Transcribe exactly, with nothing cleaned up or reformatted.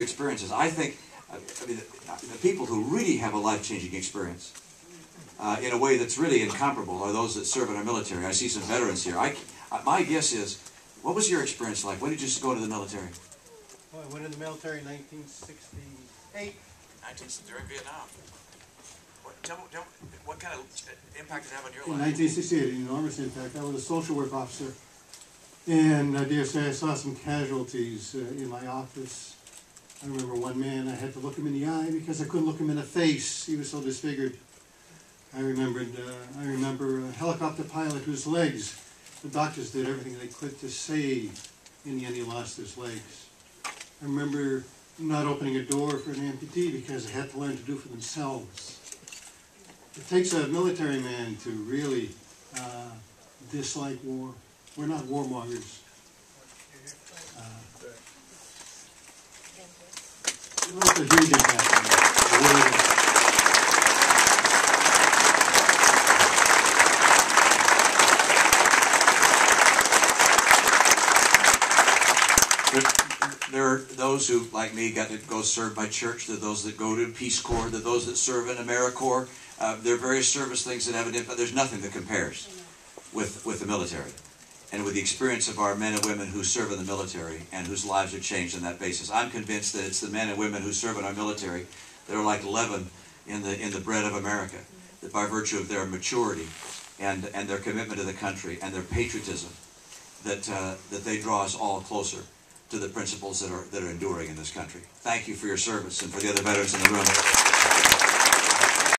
experiences. I think I mean, the, the people who really have a life-changing experience uh, in a way that's really incomparable are those that serve in our military. I see some veterans here. I, my guess is, what was your experience like? When did you go into the military? Well, I went into the military in nineteen sixty-eight. nineteen sixty-eight during Vietnam. What, tell, tell, what kind of impact did it have on your life? In nineteen sixty-eight, an enormous impact. I was a social work officer. And I dare say I saw some casualties uh, in my office. I remember one man, I had to look him in the eye because I couldn't look him in the face. He was so disfigured. I remembered, uh, I remember a helicopter pilot whose legs, the doctors did everything they could to save. In the end, he lost his legs. I remember not opening a door for an amputee because they had to learn to do for themselves. It takes a military man to really uh, dislike war. We're not warmongers. Uh, That's a huge impact. There are those who, like me, got to go serve by church. There are those that go to Peace Corps. There are those that serve in AmeriCorps. Uh, there are various service things that have an impact. There's nothing that compares with, with the military. And with the experience of our men and women who serve in the military and whose lives are changed on that basis. I'm convinced that it's the men and women who serve in our military that are like leaven in the, in the bread of America, that by virtue of their maturity and, and their commitment to the country and their patriotism, that, uh, that they draw us all closer to the principles that are, that are enduring in this country. Thank you for your service and for the other veterans in the room.